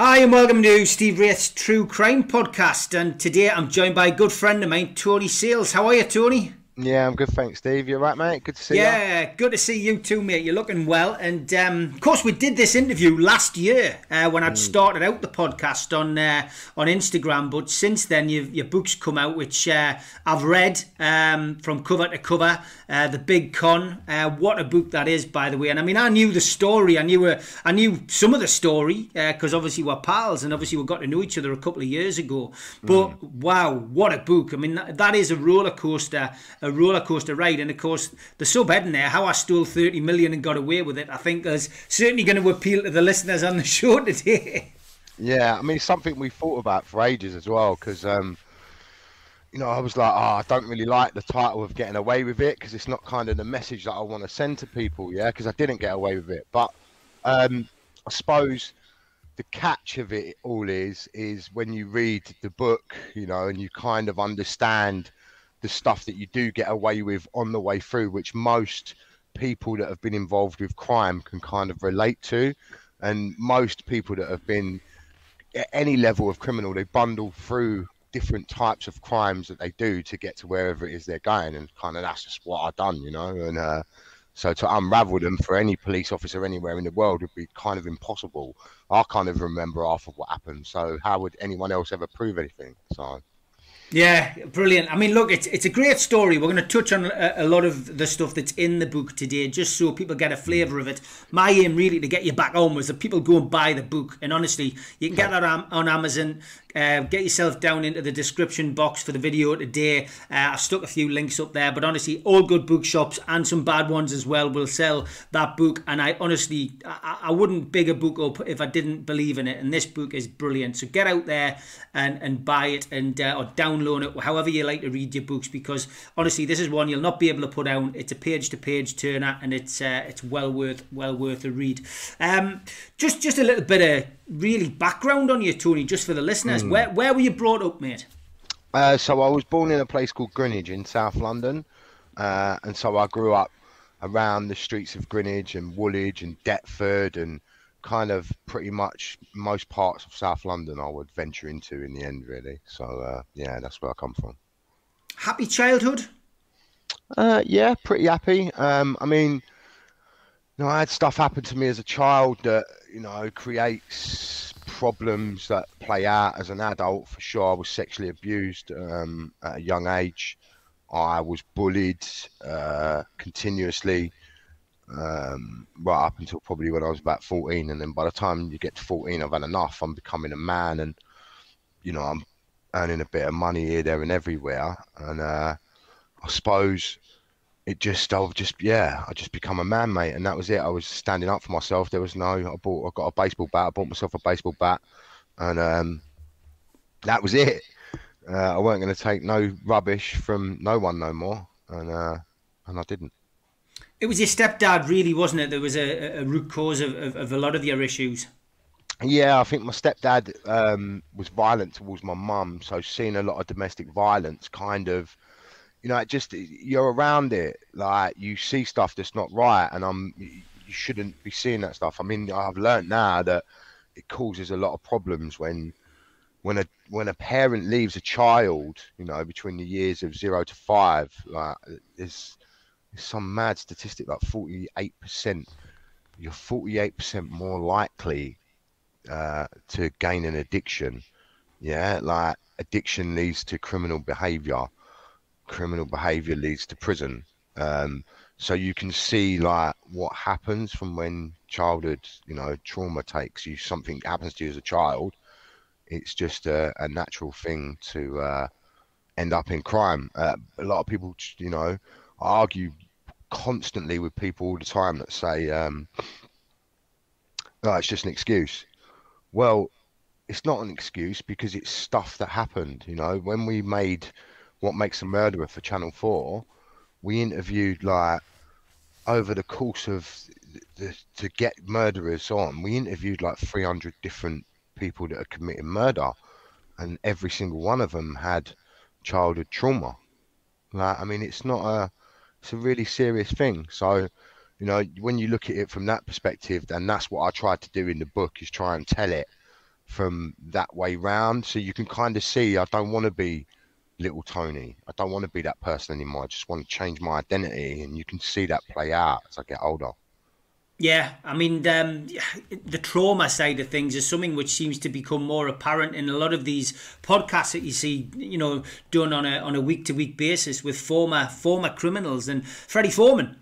Hi and welcome to Steve Wraith's True Crime Podcast, and today I'm joined by a good friend of mine, Tony Sales. How are you, Tony? Yeah, I'm good, thanks, Steve. You right, mate? Good to see you. Yeah, good to see you too, mate. You're looking well. And of course, we did this interview last year when I'd started out the podcast on Instagram. But since then, your book's come out, which I've read from cover to cover. The Big Con. What a book that is, by the way. And I mean, I knew the story. I knew some of the story because obviously we're pals, and obviously we got to know each other a couple of years ago. But wow, what a book! I mean, that is a roller coaster. A roller coaster ride, and of course the subheading there, how I stole 30 million and got away with it, I think is certainly going to appeal to the listeners on the show today. Yeah, I mean, it's something we thought about for ages as well, because you know, I was like, I don't really like the title of getting away with it, because it's not kind of the message that I want to send to people. Yeah, because I didn't get away with it, but I suppose the catch of it all is when you read the book, you know, and you kind of understand the stuff that you do get away with on the way through, which most people that have been involved with crime can kind of relate to. And most people that have been at any level of criminal, they bundle through different types of crimes that they do to get to wherever it is they're going. And kind of that's just what I've done, you know. And so to unravel them for any police officer anywhere in the world would be kind of impossible. I kind of remember half of what happened. So how would anyone else ever prove anything? So... yeah, brilliant. I mean, look, it's a great story. We're going to touch on a lot of the stuff that's in the book today, just so people get a flavour of it. My aim really to get you back on was that people go and buy the book. And honestly, you can get that on Amazon. Get yourself down into the description box for the video today. I've stuck a few links up there, but honestly, all good bookshops and some bad ones as well will sell that book. And I honestly, I wouldn't big a book up if I didn't believe in it. And this book is brilliant. So get out there and buy it, and or download it, however you like to read your books, because honestly, this is one you'll not be able to put down. It's a page-to-page turner, and it's well worth a read. Just a little bit of really background on you, Tony, just for the listeners. Where were you brought up, mate? So I was born in a place called Greenwich in South London, and so I grew up around the streets of Greenwich and Woolwich and Deptford, and kind of pretty much most parts of South London I would venture into in the end, really. So yeah, that's where I come from. Happy childhood? Yeah, pretty happy. I mean, you know, I had stuff happen to me as a child that, you know, creates problems that play out as an adult, for sure. I was sexually abused at a young age. I was bullied continuously right up until probably when I was about 14. And then by the time you get to 14, I've had enough. I'm becoming a man, and, you know, I'm earning a bit of money here, there and everywhere. And I suppose... I just become a man, mate, and that was it. I was standing up for myself. There was no, I got a baseball bat. I bought myself a baseball bat, and that was it. I weren't going to take no rubbish from no one no more, and I didn't. It was your stepdad, really, wasn't it? There was a root cause of a lot of your issues. Yeah, I think my stepdad was violent towards my mum, so seeing a lot of domestic violence kind of... you know, you're around it, like you see stuff that's not right, and you shouldn't be seeing that stuff. I mean, I've learned now that it causes a lot of problems when a parent leaves a child, you know, between the years of 0 to 5. Like, there's some mad statistic, like 48%. You're 48% more likely to gain an addiction. Yeah, like addiction leads to criminal behaviour. Criminal behavior leads to prison. So you can see like what happens from when childhood, you know, trauma takes you, something happens to you as a child. It's just a natural thing to end up in crime. A lot of people, you know, argue constantly with people all the time that say, no, it's just an excuse. Well, it's not an excuse, because it's stuff that happened. You know, when we made What Makes a Murderer for Channel 4, we interviewed, like, over the course of to get murderers on, we interviewed like 300 different people that had committed murder, and every single one of them had childhood trauma. Like, I mean, it's a really serious thing. So, you know, when you look at it from that perspective, and that's what I tried to do in the book, is try and tell it from that way round. So you can kind of see, I don't want to be little Tony. I don't want to be that person anymore. I just want to change my identity. And you can see that play out as I get older. Yeah, I mean, the trauma side of things is something which seems to become more apparent in a lot of these podcasts that you see, you know, done on a week-to-week basis with former criminals. And Freddie Foreman,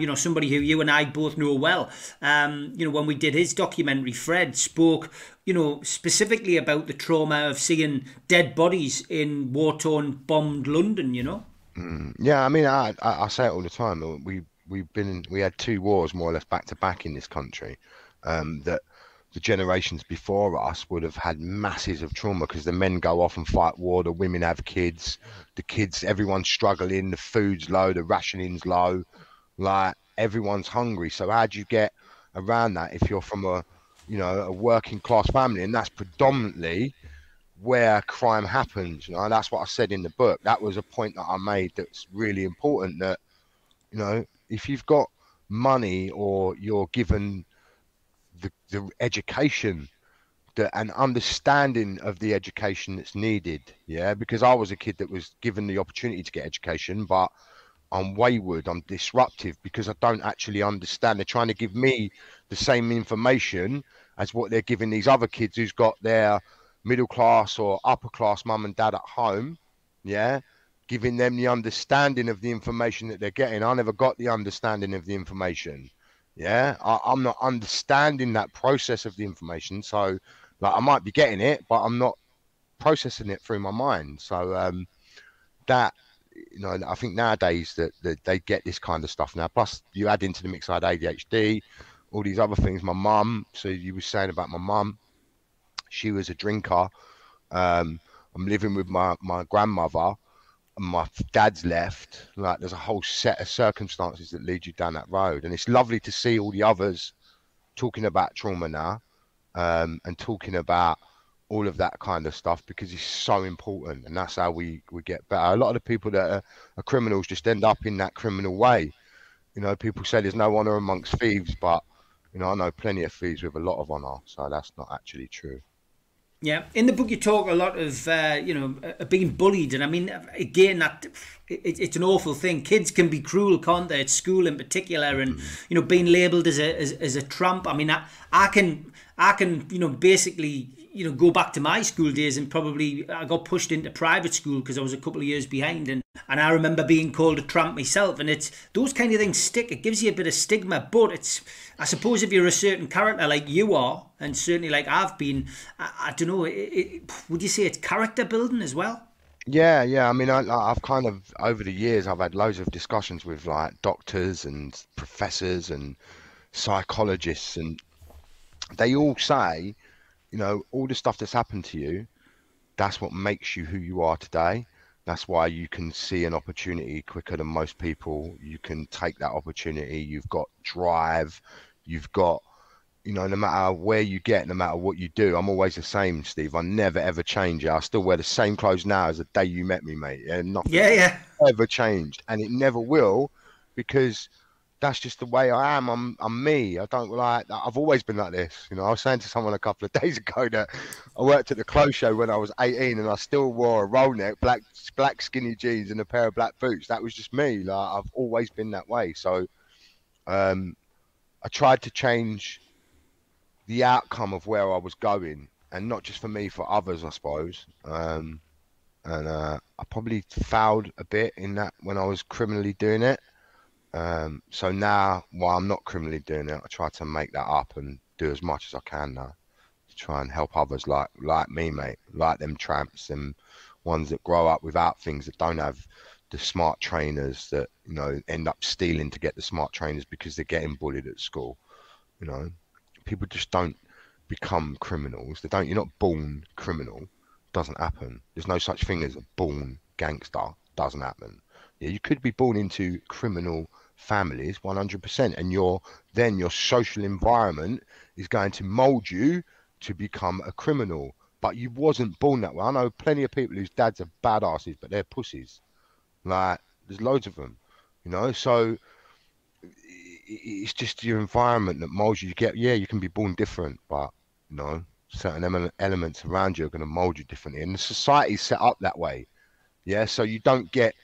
you know, somebody who you and I both know well, you know, when we did his documentary, Fred spoke, you know, specifically about the trauma of seeing dead bodies in war-torn, bombed London, you know? Yeah, I mean, I say it all the time. We had two wars more or less back to back in this country, that the generations before us would have had masses of trauma, because the men go off and fight war, the women have kids, everyone's struggling, the food's low, the rationing's low, like everyone's hungry. So how do you get around that if you're from a, you know, a working class family? And that's predominantly where crime happens. You know, that's what I said in the book. That was a point that I made that's really important, that, you know, if you've got money or you're given the education and understanding of the education that's needed, yeah, because I was a kid that was given the opportunity to get education, but I'm wayward, I'm disruptive, because I don't actually understand. They're trying to give me the same information as what they're giving these other kids who's got their middle class or upper class mum and dad at home, yeah, giving them the understanding of the information that they're getting. I never got the understanding of the information. Yeah. I'm not understanding that process of the information. So like, I might be getting it, but I'm not processing it through my mind. So that, you know, I think nowadays that they get this kind of stuff now. Plus you add into the mix, I had ADHD, all these other things. My mum. So you were saying about my mum, she was a drinker. I'm living with my grandmother. My dad's left. Like, there's a whole set of circumstances that lead you down that road, and it's lovely to see all the others talking about trauma now, and talking about all of that kind of stuff, because it's so important, and that's how we get better. A lot of the people that are criminals just end up in that criminal way. You know, people say there's no honor amongst thieves, but, you know, I know plenty of thieves with a lot of honor, so that's not actually true. Yeah, in the book you talk a lot of, you know, being bullied. And I mean, again, that it's an awful thing. Kids can be cruel, can't they, at school in particular, and, you know, being labelled as a tramp. I mean, I can, you know, basically, you know, go back to my school days, and probably I got pushed into private school because I was a couple of years behind, and I remember being called a tramp myself. And it's those kind of things stick. It gives you a bit of stigma, but it's, I suppose, if you're a certain character like you are, and certainly like I've been, I don't know, would you say it's character building as well? Yeah. I mean, I've kind of, over the years, I've had loads of discussions with like doctors and professors and psychologists, and they all say, you know, all the stuff that's happened to you, that's what makes you who you are today. That's why you can see an opportunity quicker than most people. You can take that opportunity. You've got drive. You've got, you know, no matter where you get, no matter what you do, I'm always the same, Steve. I never, ever change it. I still wear the same clothes now as the day you met me, mate. And nothing ever changed. And it never will, because that's just the way I am. I'm me. I don't like, I've always been like this. You know, I was saying to someone a couple of days ago that I worked at the clothes show when I was 18, and I still wore a roll neck, black skinny jeans and a pair of black boots. That was just me. Like, I've always been that way. So I tried to change the outcome of where I was going, and not just for me, for others, I suppose. I probably failed a bit in that when I was criminally doing it. So now, while I'm not criminally doing it, I try to make that up and do as much as I can now to try and help others like me, mate, like them tramps, them ones that grow up without things, that don't have the smart trainers, that, you know, end up stealing to get the smart trainers because they're getting bullied at school. You know, people just don't become criminals. They don't. You're not born criminal. Doesn't happen. There's no such thing as a born gangster. Doesn't happen. Yeah, you could be born into criminal families 100%, and your social environment is going to mold you to become a criminal, but you wasn't born that way. I know plenty of people whose dads are badasses, but they're pussies. Like, there's loads of them, you know. So it's just your environment that molds you. You can be born different, but, you know, certain elements around you are going to mold you differently, and the society's set up that way. Yeah, so you don't get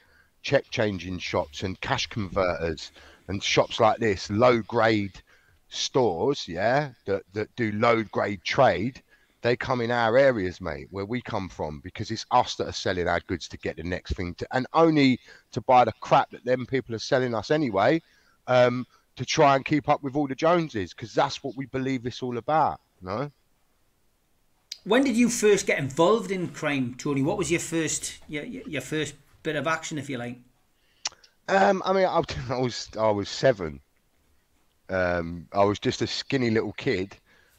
check changing shops and cash converters and shops like this, low grade stores, yeah, that do low grade trade. They come in our areas, mate, where we come from, because it's us that are selling our goods to get the next thing to, and only to buy the crap that them people are selling us anyway, to try and keep up with all the Joneses, because that's what we believe it's all about, you know? When did you first get involved in crime, Tony? What was your first first bit of action, if you like? I mean, I was 7. I was just a skinny little kid.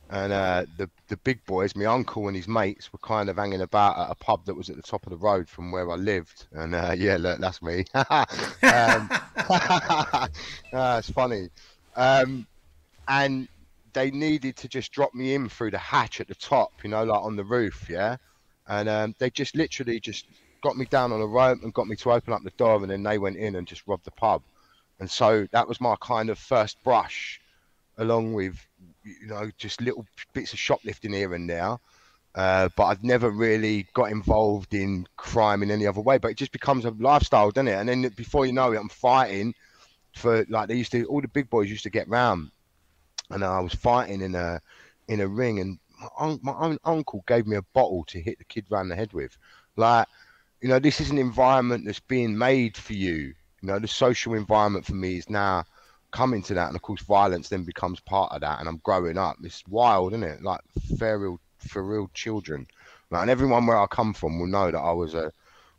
And the big boys, my uncle and his mates, were kind of hanging about at a pub that was at the top of the road from where I lived. And yeah, look, that's me. It's funny. And they needed to just drop me in through the hatch at the top, you know, like on the roof, yeah? And they just literally just got me down on a rope and got me to open up the door, and then they went in and just robbed the pub. And so that was my kind of first brush, along with, you know, just little bits of shoplifting here and there. But I've never really got involved in crime in any other way, but it just becomes a lifestyle, doesn't it? And then before you know it, I'm fighting for, like, all the big boys used to get round, and I was fighting in a ring, and my own uncle gave me a bottle to hit the kid round the head with. Like, you know, this is an environment that's being made for you. You know, the social environment for me is now coming to that, and of course violence then becomes part of that, and I'm growing up. It's wild, isn't it? Like, for real children. Like, and everyone where I come from will know that I was a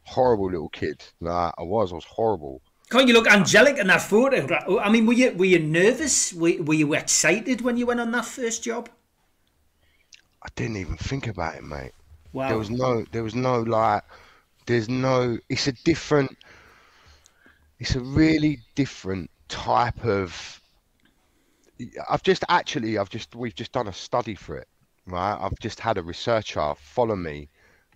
horrible little kid. Like, I was horrible. Can't you look angelic in that photo? I mean, were you nervous? Were you excited when you went on that first job? I didn't even think about it, mate. Wow. There was no like, there's no, it's a really different type of, we've just done a study for it, right? I've just had a researcher follow me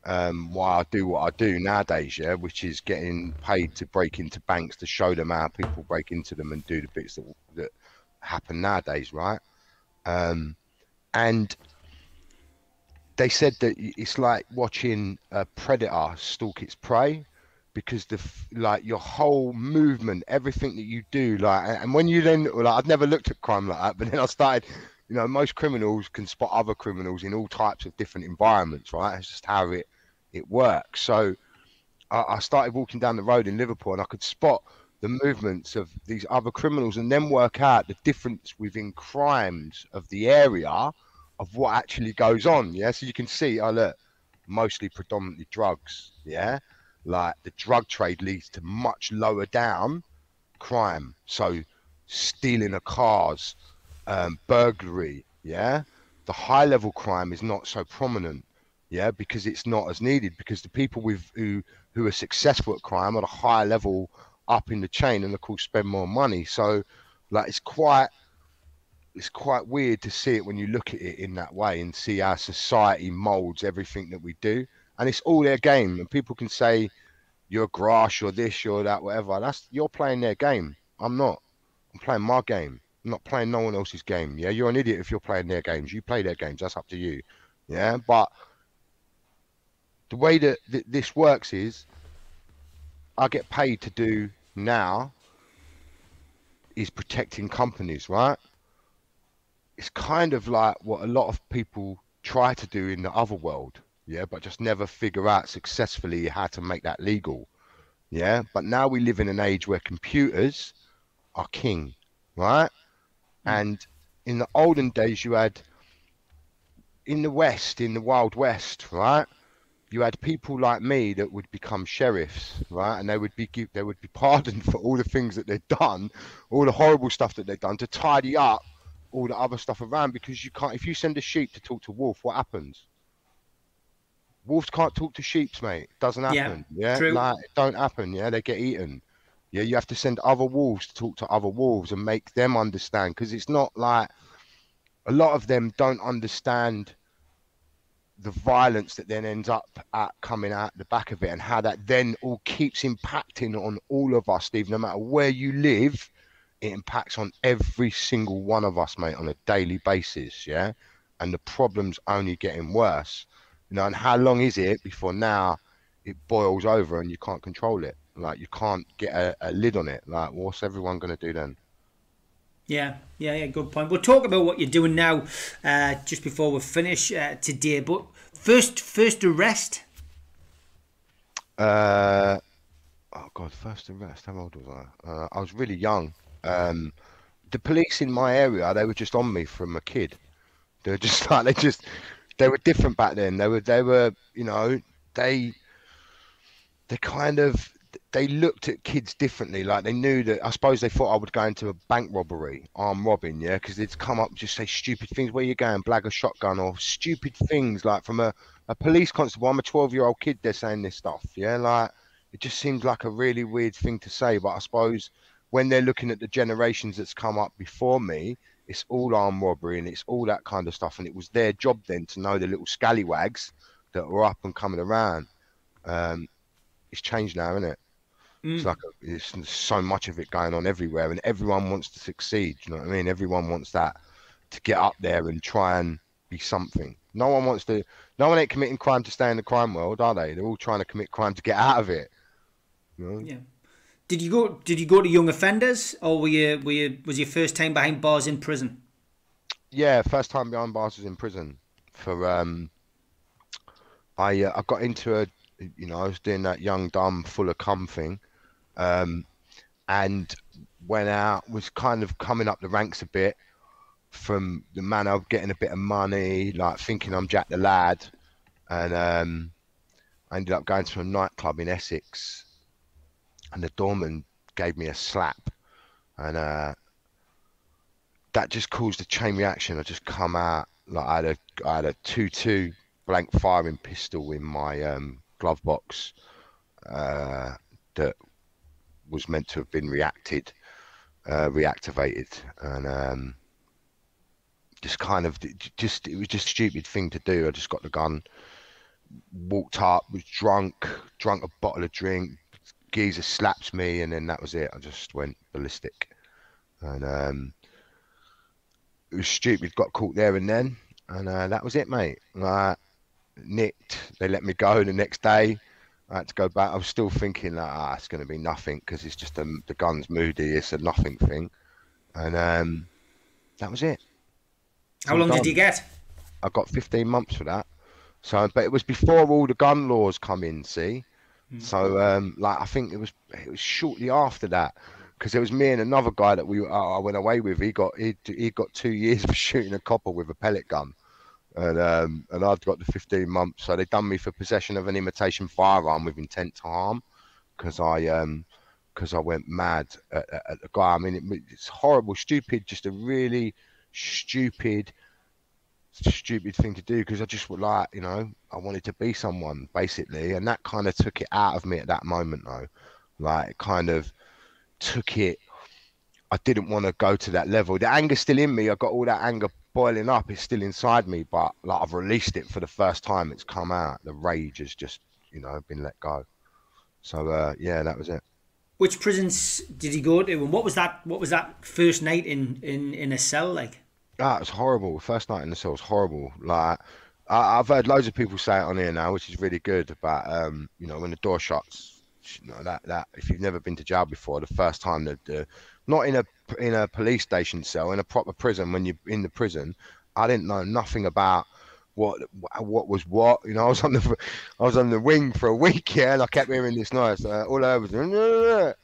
while I do what I do nowadays, yeah, which is getting paid to break into banks to show them how people break into them and do the bits that happen nowadays, right? And they said that it's like watching a predator stalk its prey, because your whole movement, everything that you do, and when you then, I've never looked at crime like that, but then I started, you know, most criminals can spot other criminals in all types of different environments, right? It's just how it works. So I started walking down the road in Liverpool, and I could spot the movements of these other criminals, and then work out the difference within crimes of the area of what actually goes on. Yeah, so you can see, oh look, mostly predominantly drugs, yeah? Like, the drug trade leads to much lower down crime. So stealing of cars, burglary, yeah? The high level crime is not so prominent, yeah? Because it's not as needed, because the people who are successful at crime are at a higher level up in the chain, and of course spend more money. So, like, it's quite weird to see it when you look at it in that way, and see how society molds everything that we do. And it's all their game, and people can say you're grass, you're this, you're that, whatever. That's, you're playing their game. I'm not. I'm playing my game. I'm not playing no one else's game. Yeah, you're an idiot if you're playing their games. You play their games. That's up to you. Yeah, but the way that this works is, I get paid to do now is protecting companies, right? It's kind of like what a lot of people try to do in the other world. Yeah, but just never figure out successfully how to make that legal. Yeah, but now we live in an age where computers are king, right? And in the olden days, you had, in the West, in the Wild West, right, you had people like me that would become sheriffs, right? And they would be pardoned for all the things that they'd done, all the horrible stuff that they'd done, to tidy up all the other stuff around. Because you can't, if you send a sheep to talk to a wolf, what happens? Wolves can't talk to sheeps, mate. Doesn't happen. Yeah, yeah? Like, it don't happen. Yeah, they get eaten. Yeah, you have to send other wolves to talk to other wolves and make them understand, because it's not like, a lot of them don't understand the violence that then ends up coming out the back of it, and how that then all keeps impacting on all of us, Steve. No matter where you live, it impacts on every single one of us, mate, on a daily basis. Yeah. and the problem's only getting worse. You know, and how long is it before now it boils over and you can't control it? Like, you can't get a lid on it. Like, what's everyone going to do then? Yeah, good point. We'll talk about what you're doing now just before we finish today. But first arrest. Oh, God, first arrest. How old was I? I was really young. The police in my area, they were just on me from a kid. They were just like, they were different back then. They were, you know, they kind of, they looked at kids differently. Like, they knew that, I suppose they thought I would go into a bank robbery, armed robbing, yeah? Because they'd come up and just say stupid things, where you going, blag a shotgun, or stupid things. Like, from a police constable, I'm a 12-year-old kid, they're saying this stuff, yeah? Like, it just seems like a really weird thing to say, but I suppose when they're looking at the generations that's come up before me, it's all armed robbery and it's all that kind of stuff. And it was their job then to know the little scallywags that were up and coming around. It's changed now, isn't it? Mm. It's like it's so much of it going on everywhere, and everyone wants to succeed. You know what I mean? Everyone wants that to get up there and try and be something. No one wants to. No one ain't committing crime to stay in the crime world, are they? They're all trying to commit crime to get out of it. You know? Yeah. Did you go to young offenders, or was your first time behind bars in prison? Yeah, first time behind bars was in prison. For I got into a, you know, I was doing that young dumb full of cum thing, and went out, was kind of coming up the ranks a bit from the manor, getting a bit of money, like thinking I'm Jack the Lad, and I ended up going to a nightclub in Essex. And the doorman gave me a slap, and that just caused a chain reaction. I just come out like I had a 2-2 blank firing pistol in my glove box that was meant to have been reactivated, and it was just a stupid thing to do. I just got the gun, walked up, was drunk a bottle of drink. Geezer slapped me, and then that was it. I just went ballistic, and it was stupid. Got caught there and then, and that was it, mate. Like, nicked. They let me go the next day. I had to go back. I was still thinking like, it's going to be nothing, because it's just the gun's moody. It's a nothing thing, and that was it. How long did you get? I got 15 months for that. So, but it was before all the gun laws come in. See. So, like, I think it was shortly after that, because it was me and another guy that I went away with. He got 2 years for shooting a copper with a pellet gun, and I'd got the 15 months. So they done me for possession of an imitation firearm with intent to harm, because I went mad at the guy. I mean, it's horrible, stupid, just a really stupid thing to do, because I just would, like, you know, I wanted to be someone, basically, and that kind of took it out of me at that moment though. Like, it kind of took it. I didn't want to go to that level. The anger's still in me. I got all that anger boiling up. It's still inside me, but like, I've released it for the first time. It's come out. The rage has just, you know, been let go. So yeah, that was it. Which prisons did he go to, and what was that first night in a cell like? It was horrible. First night in the cell was horrible. Like, I've heard loads of people say it on here now, which is really good. About you know, when the door shuts, you know, that if you've never been to jail before, the first time that not in a police station cell, in a proper prison, when you're in the prison, I didn't know nothing about what was what. You know, I was on the wing for a week, yeah, and I kept hearing this noise all over,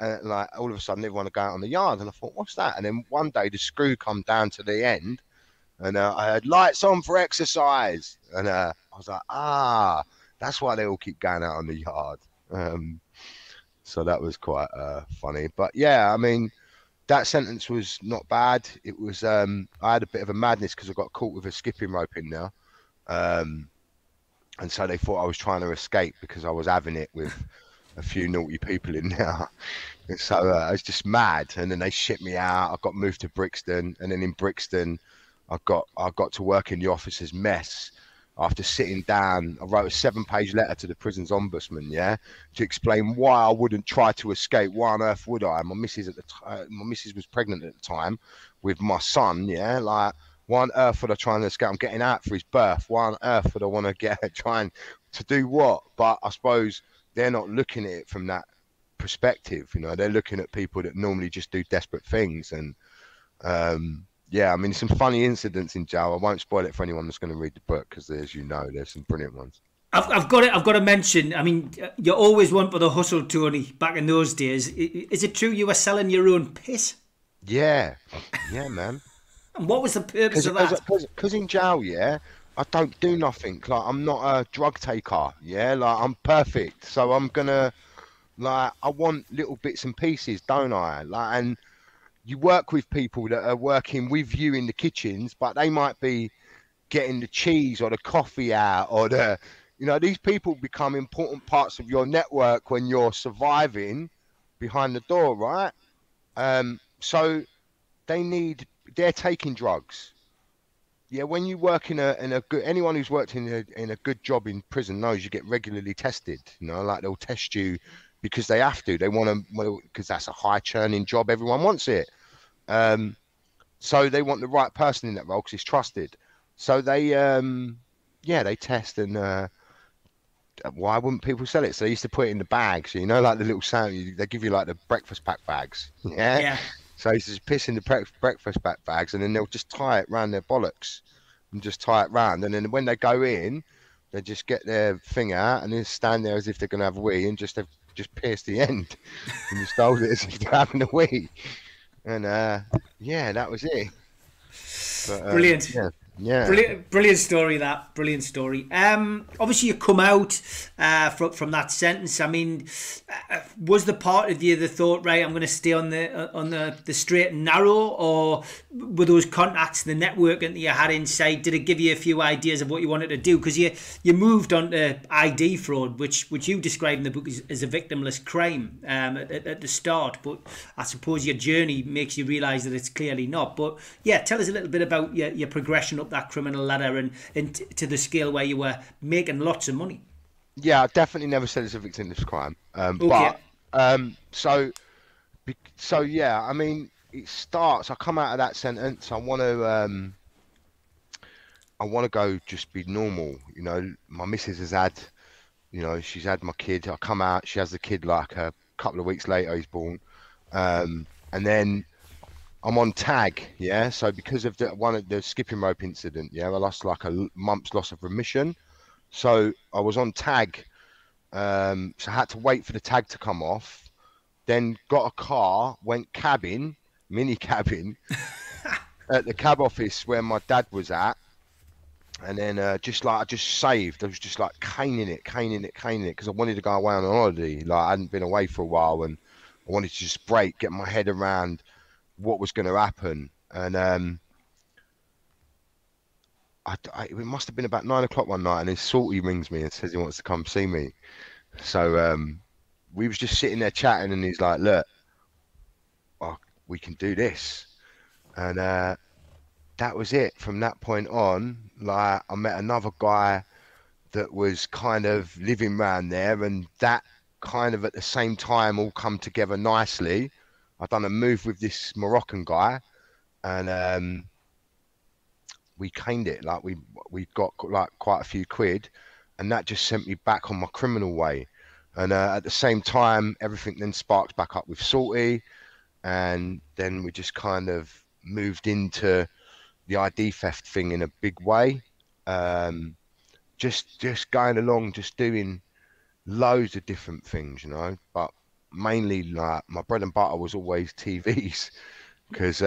and like, all of a sudden everyone would go out on the yard, and I thought, what's that? And then one day the screw come down to the end. And I had lights on for exercise. And I was like, that's why they all keep going out on the yard. So that was quite funny. But yeah, I mean, that sentence was not bad. It was, I had a bit of a madness because I got caught with a skipping rope in there. And so they thought I was trying to escape because I was having it with a few naughty people in there. And so I was just mad. And then they shipped me out. I got moved to Brixton. And then in Brixton, I got to work in the officer's mess. After sitting down, I wrote a 7-page letter to the prison's ombudsman, yeah, to explain why I wouldn't try to escape. Why on earth would I? My missus was pregnant at the time with my son, yeah, like, Why on earth would I try and escape? I'm getting out for his birth. Why on earth would I want to get trying to do what? But I suppose they're not looking at it from that perspective. You know, they're looking at people that normally just do desperate things. And yeah, I mean, some funny incidents in jail. I won't spoil it for anyone that's going to read the book because, as you know, there's some brilliant ones. I've got to mention, I mean, you're always one for the hustle, Tony, back in those days. Is it true you were selling your own piss? Yeah. Yeah, man. And what was the purpose of that? Because in jail, yeah, I don't do nothing. Like, I'm not a drug taker. Yeah, like, I'm perfect. So I'm going to, like, I want little bits and pieces, don't I? Like, and you work with people that are working with you in the kitchens, but they might be getting the cheese or the coffee out or the... You know, these people become important parts of your network when you're surviving behind the door, right? So they're taking drugs. Yeah, when you work in a good, anyone who's worked in a good job in prison knows you get regularly tested. You know, like they'll test you because they have to. They want to, because that's a high churning job. Everyone wants it. So they want the right person in that role because it's trusted. So they, yeah, they test and... Why wouldn't people sell it? So they used to put it in the bags, you know, like the little sound they give you, like the breakfast pack bags. Yeah. Yeah. So it's just piss in the breakfast pack bags, and then they'll just tie it round their bollocks and just tie it round. And then when they go in, they just get their thing out and then stand there as if they're going to have a wee, and just pierce the end and just hold it as if they're having a wee. And yeah, that was it. But, brilliant. Yeah. Yeah, brilliant story. That brilliant story. Obviously you come out from that sentence. I mean, was the part of you that thought, right, I'm going to stay on the straight and narrow, or were those contacts, the networking that you had inside, did it give you a few ideas of what you wanted to do? Because you moved on to ID fraud, which you describe in the book as a victimless crime at the start. But I suppose your journey makes you realise that it's clearly not. But yeah, tell us a little bit about your progression up that criminal ladder and to the scale where you were making lots of money. Yeah, I definitely never said it's a victimless crime. Okay. But so yeah, I mean, it starts, I come out of that sentence, I want to go just be normal, you know. My missus has had, you know, she's had my kid. I come out, she has the kid like a couple of weeks later, he's born. And then I'm on tag, yeah. So because of the skipping rope incident, yeah, I lost like a month's loss of remission. So I was on tag, so I had to wait for the tag to come off. Then got a car, went cabbing, mini cabbing, at the cab office where my dad was at, and then I just saved. I was just like caning it, because I wanted to go away on holiday. Like, I hadn't been away for a while, and I wanted to just break, get my head around what was going to happen. And it must have been about 9 o'clock one night, and his sortie rings me and says he wants to come see me. So we was just sitting there chatting, and he's like, look, well, we can do this. And that was it. From that point on, like, I met another guy that was kind of living around there, and that kind of at the same time all come together nicely. I've done a move with this Moroccan guy, and we caned it. Like, we got like quite a few quid, and that just sent me back on my criminal way. And at the same time, everything then sparked back up with Salty, and then we just kind of moved into the ID theft thing in a big way. Just going along, just doing loads of different things, you know, but mainly, like, my bread and butter was always TVs, because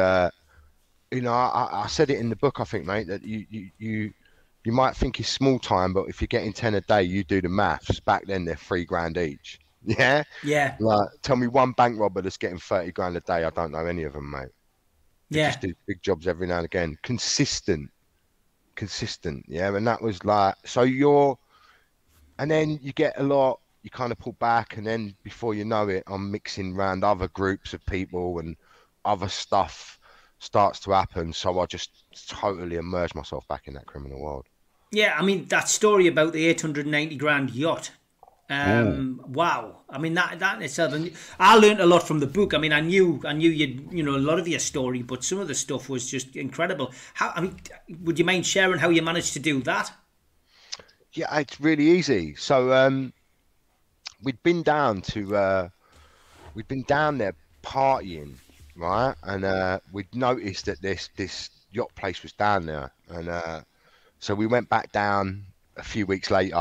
you know, I said it in the book, I think, mate, that you might think it's small time, but if you're getting 10 a day, you do the maths. Back then, they're £3 grand each. Yeah, yeah. Like, tell me one bank robber that's getting 30 grand a day. I don't know any of them, mate. Yeah, just do big jobs every now and again, consistent. Yeah, and that was like, so you're, and then you get a lot. You kind of pull back, and then before you know it, I'm mixing around other groups of people, and other stuff starts to happen. So I just totally immerse myself back in that criminal world. Yeah, I mean, that story about the 890 grand yacht Wow. I mean, that itself, I learned a lot from the book. I mean, I knew you know, a lot of your story, but some of the stuff was just incredible. How, I mean, would you mind sharing how you managed to do that? Yeah, it's really easy. So, we'd been down there partying, right? And, we'd noticed that this yacht place was down there. And, so we went back down a few weeks later.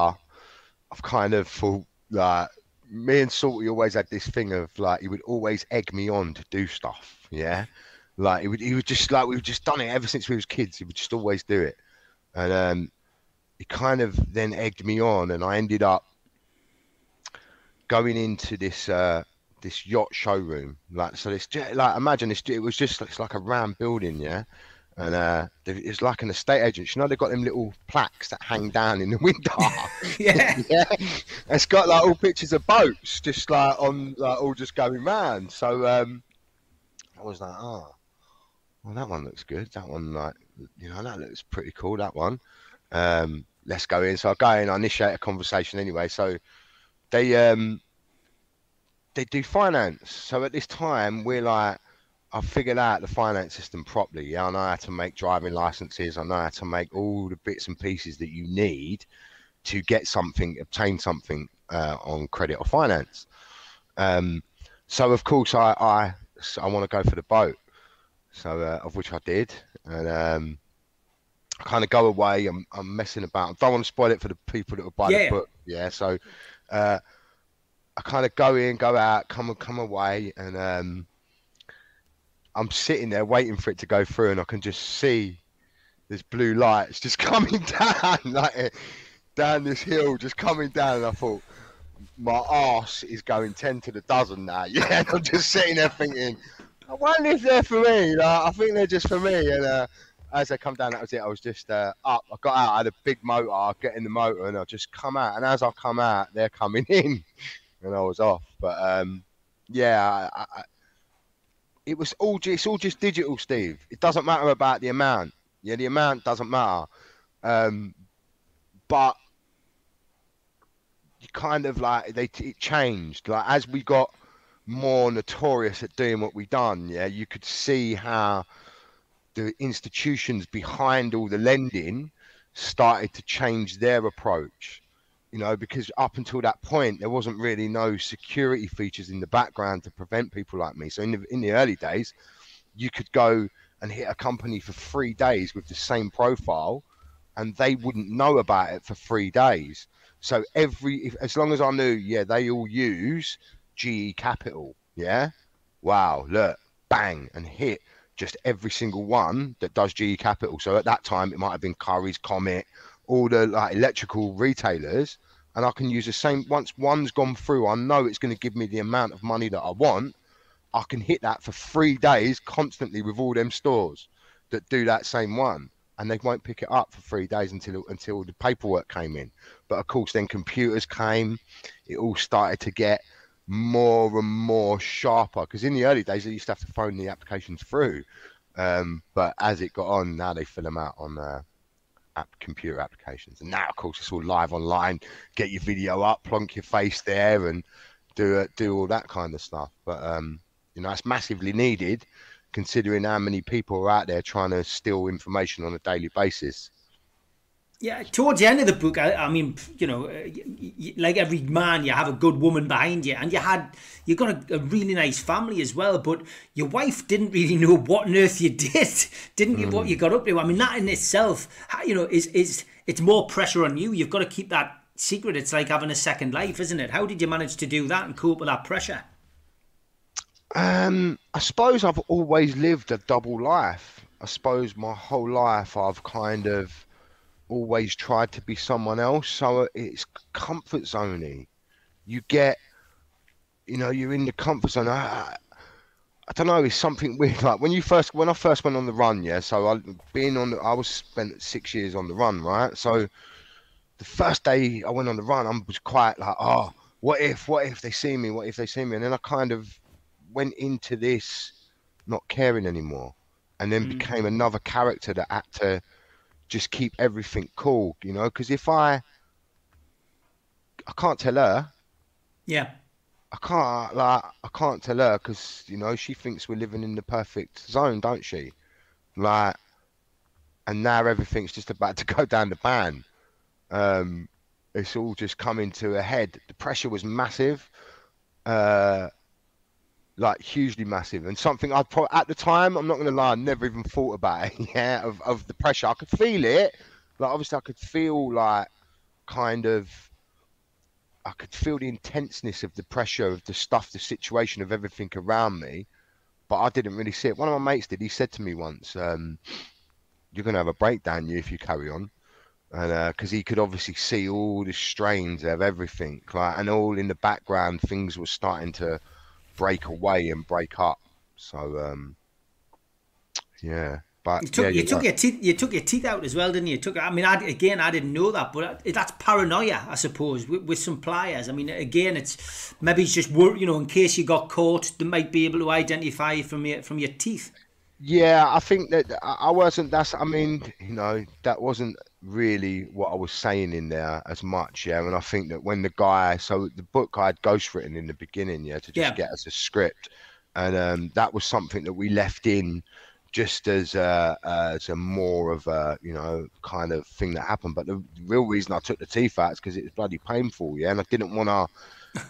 I've kind of thought, like, me and Salty always had this thing of, like, he would always egg me on to do stuff, yeah? Like, he would just, like, we've just done it ever since we was kids. He would just always do it. And he kind of then egged me on, and I ended up going into this this yacht showroom. Like, so it's just, like, imagine this, it was just, it's like a round building, yeah? And it's like an estate agent. You know, they've got them little plaques that hang down in the window. Yeah. Yeah. It's got, like, all pictures of boats, just, like, on, like, all just going round. So I was like, oh, well, that one looks good. That one, like, you know, that looks pretty cool, that one. Let's go in. So I go in. I initiate a conversation anyway. So they do finance. So at this time, we're like, I figured out the finance system properly. Yeah, I know how to make driving licenses. I know how to make all the bits and pieces that you need to get something, obtain something on credit or finance. So of course, I want to go for the boat. So of which I did, and I kind of go away. I'm messing about. I don't want to spoil it for the people that will buy the book. Yeah. So I kind of go in, go out, come away, and I'm sitting there waiting for it to go through, and I can just see this blue lights just coming down, like down this hill, just coming down. And I thought, my arse is going 10 to the dozen now. Yeah, and I'm just sitting there thinking, I wonder if they're for me. Like, I think they're just for me. And as they come down, that was it. I was just up. I got out. I had a big motor. I get in the motor, and I just come out. And as I come out, they're coming in, and I was off. But yeah. It was all just, it's all just digital, Steve. It doesn't matter about the amount. Yeah, the amount doesn't matter. But you kind of like it changed. Like, as we got more notorious at doing what we done, yeah, you could see how the institutions behind all the lending started to change their approach. You know, because up until that point, there wasn't really no security features in the background to prevent people like me. So in the early days, you could go and hit a company for 3 days with the same profile, and they wouldn't know about it for 3 days. So as long as I knew, yeah, they all use GE Capital, yeah? Wow, look, bang, and hit just every single one that does GE Capital. So at that time, it might have been Curry's, Comet, all the like electrical retailers, and I can use the same. Once one's gone through, I know it's going to give me the amount of money that I want. I can hit that for 3 days constantly with all them stores that do that same one, and they won't pick it up for 3 days until the paperwork came in. But of course, then computers came. It all started to get more and more sharper, because in the early days, they used to have to phone the applications through. But as it got on, now they fill them out on computer applications, and now of course it's all live online. Get your video up, plonk your face there, and do all that kind of stuff. But you know, it's massively needed, considering how many people are out there trying to steal information on a daily basis. Yeah, towards the end of the book, I mean, you know, like every man, you have a good woman behind you, and you got a really nice family as well. But your wife didn't really know what on earth you did, didn't you? What you got up to? I mean, that in itself, you know, it's more pressure on you. You've got to keep that secret. It's like having a second life, isn't it? How did you manage to do that and cope with that pressure? I suppose I've always lived a double life. I suppose my whole life, I've kind of always tried to be someone else. So it's comfort zoney. You get, you know, you're in the comfort zone. I don't know, it's something weird. Like when I first went on the run, yeah, so I was spent 6 years on the run, right? So the first day I went on the run, I was quite like, oh, what if they see me? What if they see me? And then I kind of went into this not caring anymore, and then became another character that had to just keep everything cool, you know, because if I can't tell her Yeah. I can't tell her, because you know she thinks we're living in the perfect zone, don't she? Like, and now everything's just about to go down the pan. It's all just coming to a head. The pressure was massive, like hugely massive, and something I probably at the time, I'm not going to lie, I never even thought about it. Yeah, of the pressure, I could feel it. Like obviously, I could feel like kind of. I could feel the intenseness of the pressure of the stuff, the situation of everything around me, but I didn't really see it. One of my mates did. He said to me once, you're going to have a breakdown if you carry on. And, cause he could obviously see all the strains of everything, like, and all in the background, things were starting to break away and break up. So, yeah. But you took your teeth out as well, didn't you? I mean, I didn't know that, but that's paranoia, I suppose, with some pliers. I mean, again, it's maybe it's just, you know, in case you got caught, they might be able to identify you from your teeth. Yeah, I think that I wasn't. I mean, you know, that wasn't really what I was saying in there as much. Yeah, and I think that when the guy, so the book I had ghostwritten in the beginning, yeah, to just get us a script, and that was something that we left in. Just as a more of a, you know, kind of thing that happened. But the real reason I took the teeth out is because it was bloody painful, yeah? And I didn't want to...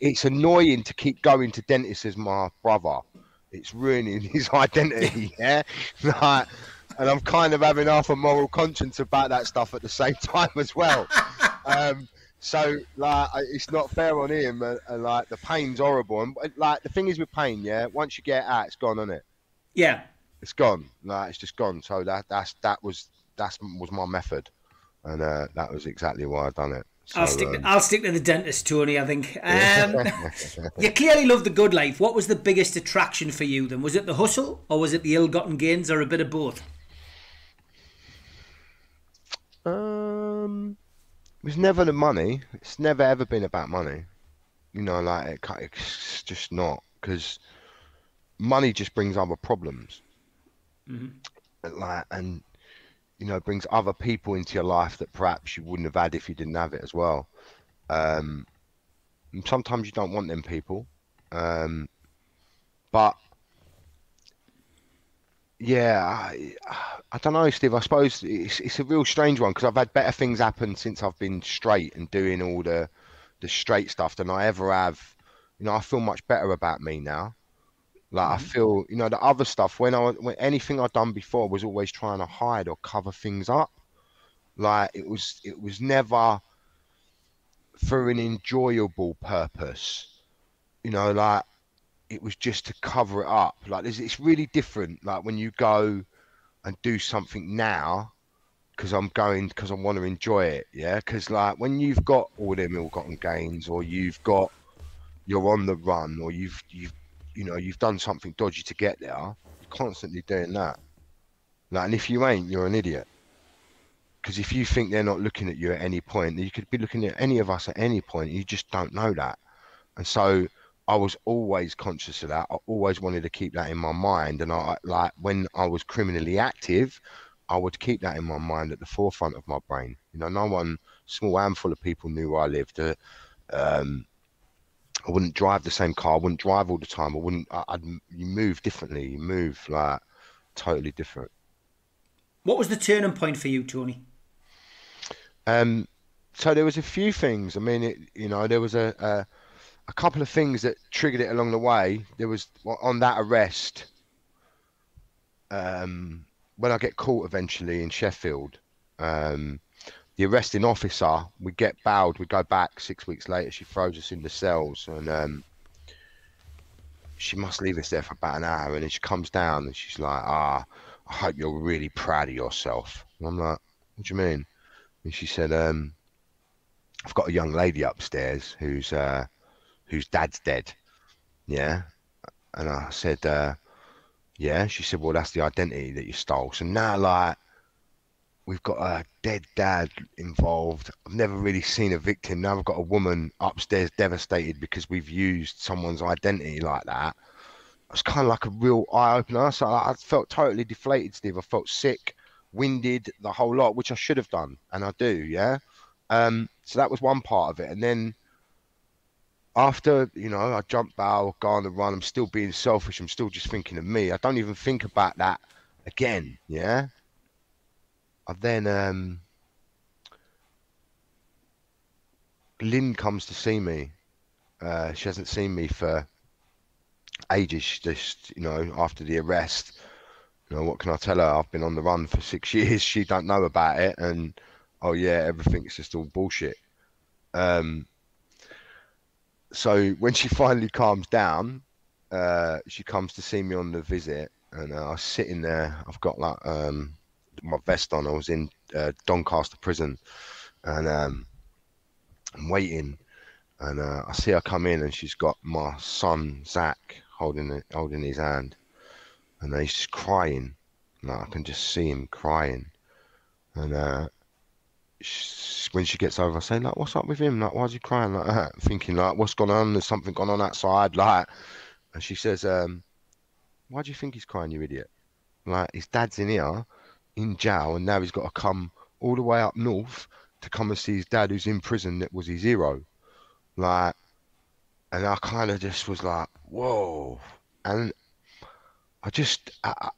It's annoying to keep going to dentists as my brother. It's ruining his identity, yeah? Like, and I'm kind of having half a moral conscience about that stuff at the same time as well. So, like, it's not fair on him. And like, the pain's horrible. And, like, the thing is with pain, yeah? Once you get it out, it's gone, isn't it? Yeah. It's gone. Like, it's just gone. So that was my method, and that was exactly why I done it. So, I'll stick to the dentist, Tony, I think. You clearly love the good life. What was the biggest attraction for you then? Was it the hustle, or was it the ill-gotten gains, or a bit of both? It was never the money. It's never ever been about money. You know, like it's just not, because money just brings other problems. Mm-hmm. Like, and you know, brings other people into your life that perhaps you wouldn't have had if you didn't have it as well. And sometimes you don't want them people, but yeah, I don't know, Steve. I suppose it's a real strange one, because I've had better things happen since I've been straight and doing all the straight stuff than I ever have. You know, I feel much better about me now. Like, I feel, you know, the other stuff, when anything I'd done before was always trying to hide or cover things up. Like, it was never for an enjoyable purpose. You know, like, it was just to cover it up. Like, it's really different, like, when you go and do something now, because I want to enjoy it, yeah? Because, like, when you've got all them ill-gotten gains, or you're on the run, or you know, you've done something dodgy to get there. You're constantly doing that. Like, and if you ain't, you're an idiot. Because if you think they're not looking at you at any point, you could be looking at any of us at any point. And you just don't know that. And so I was always conscious of that. I always wanted to keep that in my mind. And I, like, when I was criminally active, I would keep that in my mind at the forefront of my brain. You know, no one, small handful of people knew where I lived. I wouldn't drive the same car. I wouldn't drive all the time. You move differently. You move, like, totally different. What was the turning point for you, Tony? So there was a few things. I mean, you know, there was a couple of things that triggered it along the way. There was, on that arrest, when I get caught eventually in Sheffield, the arresting officer, we get bailed, we go back 6 weeks later, she throws us in the cells, and she must leave us there for about an hour, and then she comes down and she's like, I hope you're really proud of yourself. And I'm like, what do you mean? And she said, I've got a young lady upstairs whose dad's dead. Yeah. And I said, yeah. She said, well, that's the identity that you stole. So now, like, we've got a dead dad involved. I've never really seen a victim. Now I've got a woman upstairs devastated because we've used someone's identity like that. It's kind of like a real eye-opener. So I felt totally deflated, Steve. I felt sick, winded, the whole lot, which I should have done, and I do, yeah? So that was one part of it. And then after, you know, I jump barrel, go on the run, I'm still being selfish, I'm still just thinking of me. I don't even think about that again, yeah? And then Lynn comes to see me. She hasn't seen me for ages, just, you know, after the arrest. You know, what can I tell her? I've been on the run for 6 years. She don't know about it. And, oh, yeah, everything's just all bullshit. So when she finally calms down, she comes to see me on the visit. And I was sitting there. I've got, like, my vest on. I was in Doncaster prison. And I'm waiting. And I see her come in, and she's got my son, Zach, holding his hand. And he's just crying. Like, I can just see him crying. And when she gets over, I say, like, what's up with him? Like, why is he crying like that? I'm thinking, like, what's gone on? There's something gone on outside. Like, and she says, why do you think he's crying, you idiot? Like, his dad's in here, in jail, and now he's got to come all the way up north to come and see his dad, who's in prison, that was his hero. Like, and I kind of just was like, whoa. And I just, at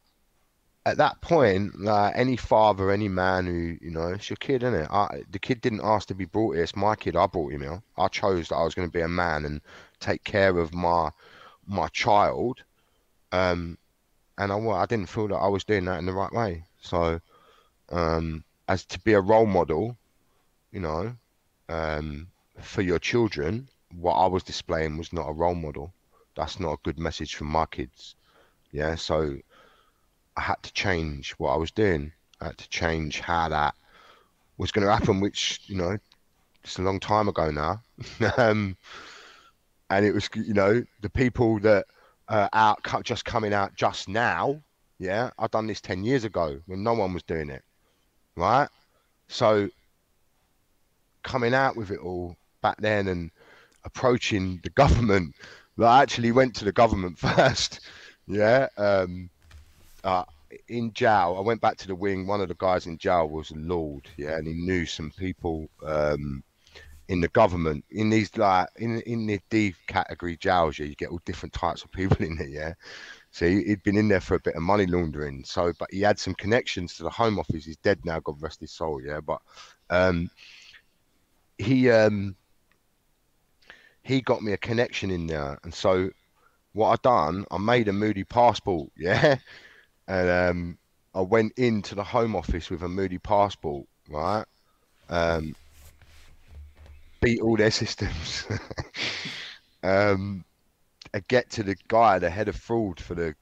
that point, like, any father, any man who, you know, it's your kid, isn't it? The kid didn't ask to be brought here. It's my kid. I brought him here. I chose that I was going to be a man and take care of my child. And I didn't feel that I was doing that in the right way. So, as to be a role model, you know, for your children, what I was displaying was not a role model. That's not a good message from my kids. Yeah, so I had to change what I was doing. I had to change how that was going to happen, which, you know, it's a long time ago now. And it was, you know, the people that are out, just coming out just now, yeah, I've done this 10 years ago when no one was doing it, right? So coming out with it all back then and approaching the government, like, I actually went to the government first. Yeah, in jail, I went back to the wing. One of the guys in jail was a lord, yeah, and he knew some people in the government. In these, like, in the D category jails, yeah, you get all different types of people in there, yeah. So he'd been in there for a bit of money laundering. So, but he had some connections to the Home Office. He's dead now, God rest his soul, yeah. But he got me a connection in there, and so. What I done, I made a moody passport, yeah, and I went into the Home Office with a moody passport, right? Beat all their systems. I get to the guy, the head of fraud for the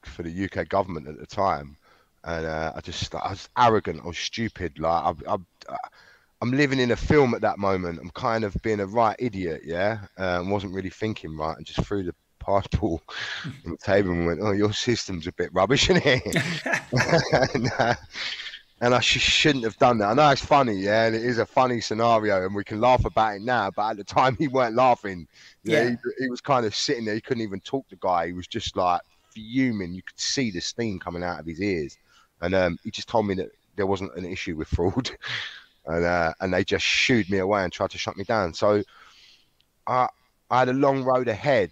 UK government at the time, and I was arrogant, I was stupid, like I'm living in a film at that moment. I'm kind of being a right idiot, yeah, wasn't really thinking right, and just threw the passport on the table and went, oh, your system's a bit rubbish, isn't it? And I shouldn't have done that. I know it's funny, yeah, and it is a funny scenario, and we can laugh about it now, but at the time he weren't laughing. Yeah, yeah. He was kind of sitting there. He couldn't even talk to the guy. He was just, like, fuming. You could see the steam coming out of his ears. And he just told me that there wasn't an issue with fraud. and they just shooed me away and tried to shut me down. So I had a long road ahead.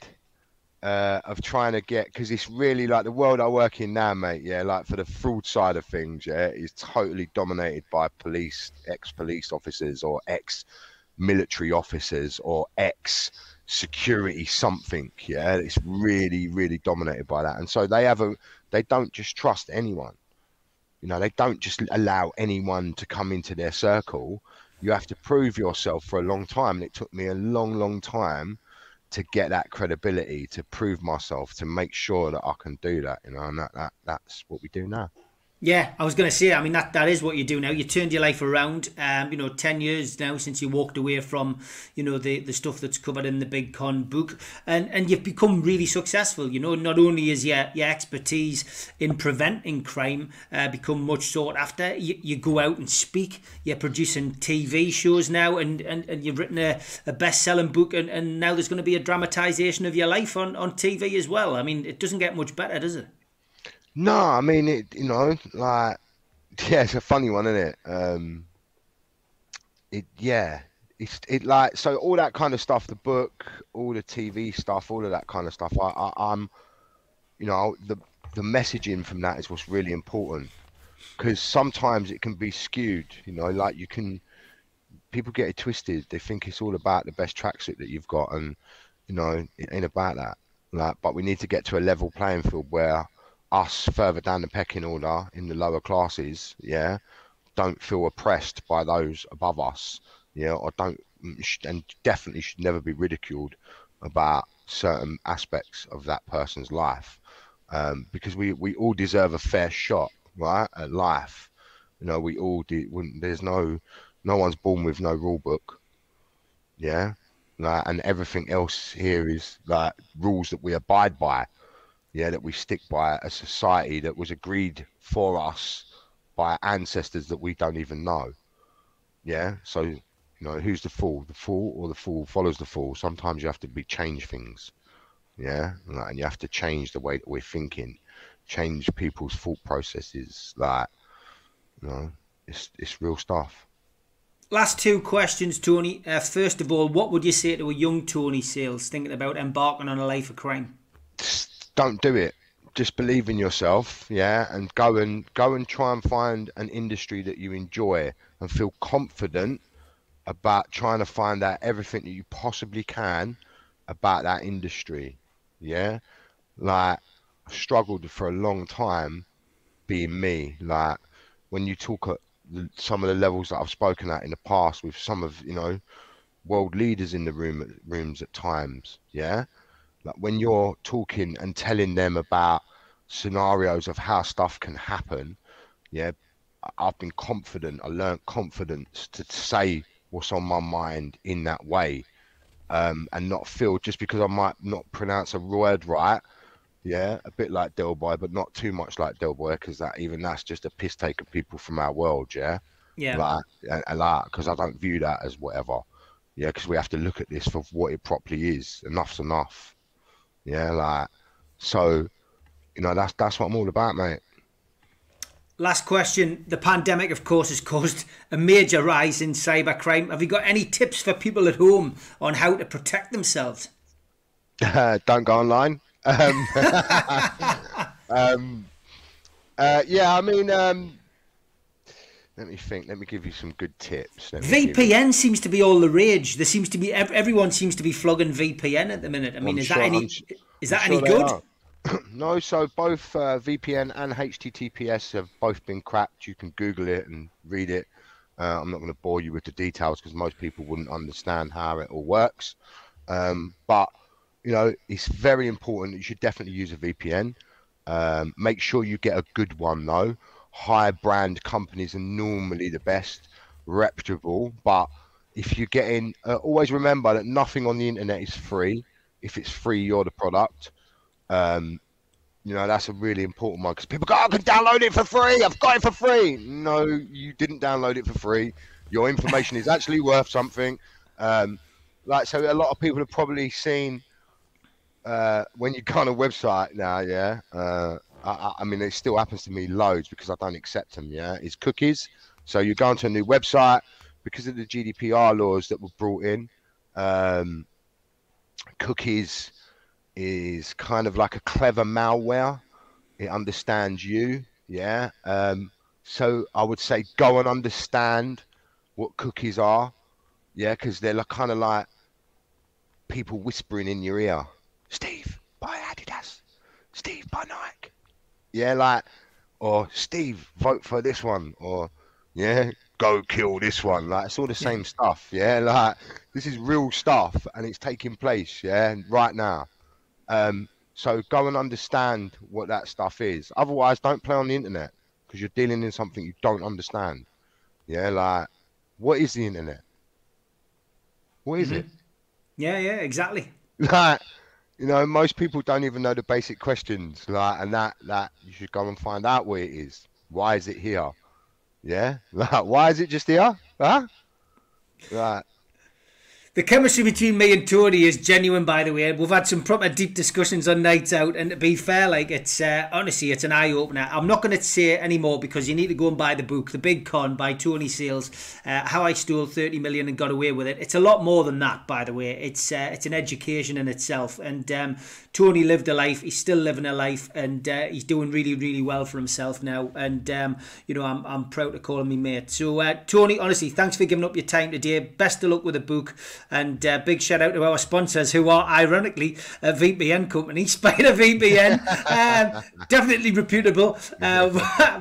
Of trying to get, because it's really, like, the world I work in now, mate, yeah, like, for the fraud side of things, yeah, is totally dominated by police, ex-police officers or ex-military officers or ex-security something, yeah, it's really, really dominated by that. And so they don't just trust anyone, you know, they don't just allow anyone to come into their circle. You have to prove yourself for a long time, and it took me a long, long time to get that credibility, to prove myself, to make sure that I can do that, you know, and that's what we do now. Yeah, I was going to say, I mean, that is what you do now. You turned your life around, you know, 10 years now since you walked away from, you know, the stuff that's covered in the Big Con book, and you've become really successful, you know. Not only is your expertise in preventing crime become much sought after, you go out and speak, you're producing TV shows now, and you've written a best-selling book, and now there's going to be a dramatisation of your life on TV as well. I mean, it doesn't get much better, does it? No, I mean, it, you know, like, yeah, it's a funny one, isn't it? It, yeah, So all that kind of stuff, the book, all the TV stuff, all of that kind of stuff. I'm, you know, the messaging from that is what's really important, because sometimes it can be skewed. You know, like people get it twisted. They think it's all about the best tracksuit that you've got, and you know, it ain't about that. Like, but we need to get to a level playing field where us further down the pecking order in the lower classes, yeah, don't feel oppressed by those above us. Yeah, or don't, and definitely should never be ridiculed about certain aspects of that person's life, because we all deserve a fair shot, right, at life. You know, we all do. There's no one's born with no rule book, yeah, like, and everything else here is like rules that we abide by, yeah, that we stick by, a society that was agreed for us by ancestors that we don't even know, yeah. So, you know, who's the fool? The fool, or the fool follows the fool? Sometimes you have to change things, yeah, like, and you have to change the way that we're thinking, change people's thought processes. Like, you know, it's real stuff. Last two questions, Tony. First of all, what would you say to a young Tony Sales thinking about embarking on a life of crime? Don't do it. Just believe in yourself, yeah, and go and try and find an industry that you enjoy and feel confident about trying to find out everything that you possibly can about that industry, yeah? Like, I struggled for a long time being me. Like, when you talk at some of the levels that I've spoken at in the past with some of, you know, world leaders in the rooms at times, yeah? Like, when you're talking and telling them about scenarios of how stuff can happen, yeah, I've been confident. I learned confidence to say what's on my mind in that way, and not feel, just because I might not pronounce a word right, yeah, a bit like Del Boy, but not too much like Del Boy, because that's just a piss take of people from our world, yeah, yeah, like, because I don't view that as whatever, yeah, because we have to look at this for what it properly is. Enough's enough, yeah, like, so, you know, that's what I'm all about, mate. Last question. The pandemic, of course, has caused a major rise in cybercrime. Have you got any tips for people at home on how to protect themselves? Don't go online. Yeah, I mean, let me think. Let me give you some good tips. VPN seems to be all the rage. There seems to be, everyone seems to be flogging VPN at the minute. I mean, is that any good? No, so both VPN and HTTPS have both been cracked. You can Google it and read it. I'm not going to bore you with the details because most people wouldn't understand how it all works. But, you know, it's very important. You should definitely use a VPN. Make sure you get a good one, though. High brand companies are normally the best, reputable. But if you're getting, always remember that nothing on the internet is free. If it's free, you're the product. You know, that's a really important one, because people go, I can download it for free, I've got it for free. No, you didn't download it for free. Your information is actually worth something. Like, so a lot of people have probably seen, when you go on a website now, yeah, I mean, it still happens to me loads because I don't accept them, yeah, is cookies. So you go onto a new website, because of the GDPR laws that were brought in, cookies is kind of like a clever malware. It understands you, yeah. So I would say go and understand what cookies are, yeah, because they're kind of like people whispering in your ear, Steve, buy Adidas, Steve, buy Nike, yeah, like, or Steve, vote for this one, or yeah, go kill this one. Like, it's all the same stuff, yeah, like, this is real stuff and it's taking place, yeah, right now. So go and understand what that stuff is. Otherwise, don't play on the internet, because you're dealing in something you don't understand. Yeah, like, what is the internet? What is it? Yeah, yeah, exactly. Like, you know, most people don't even know the basic questions. Like, and that you should go and find out what it is. Why is it here? Yeah, like, why is it just here? Huh? Right. The chemistry between me and Tony is genuine, by the way. We've had some proper deep discussions on nights out, and to be fair, like, it's honestly, it's an eye-opener. I'm not going to say it anymore because you need to go and buy the book, The Big Con by Tony Sales, How I Stole 30 Million and Got Away With It. It's a lot more than that, by the way. It's an education in itself, and Tony lived a life. He's still living a life, and he's doing really, really well for himself now, and, you know, I'm proud to call him my mate. So, Tony, honestly, thanks for giving up your time today. Best of luck with the book. And big shout out to our sponsors, who are ironically a VPN company, Spider VPN, definitely reputable.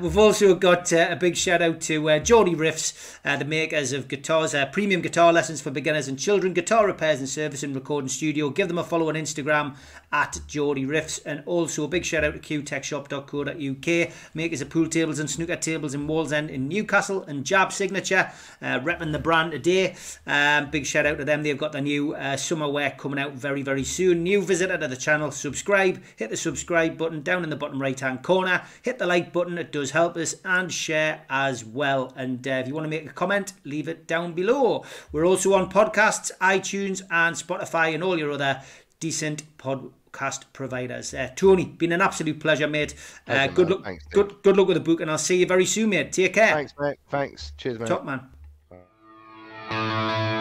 We've also got a big shout out to Geordie Riffs, the makers of guitars, premium guitar lessons for beginners and children, guitar repairs and service and recording studio. Give them a follow on Instagram at Geordie Riffs. And also a big shout out to QTechShop.co.uk, makers of pool tables and snooker tables in Wallsend in Newcastle, and Jab Signature, repping the brand today. Big shout out to them. They've got the new summer wear coming out very, very soon. New visitor to the channel, subscribe. Hit the subscribe button down in the bottom right-hand corner. Hit the like button. It does help us, and share as well. And if you want to make a comment, leave it down below. We're also on podcasts, iTunes and Spotify, and all your other decent podcast providers. Tony, been an absolute pleasure, mate. Good luck. Thanks, good luck with the book, and I'll see you very soon, mate. Take care. Thanks, mate. Thanks. Cheers, mate. Top man. Bye.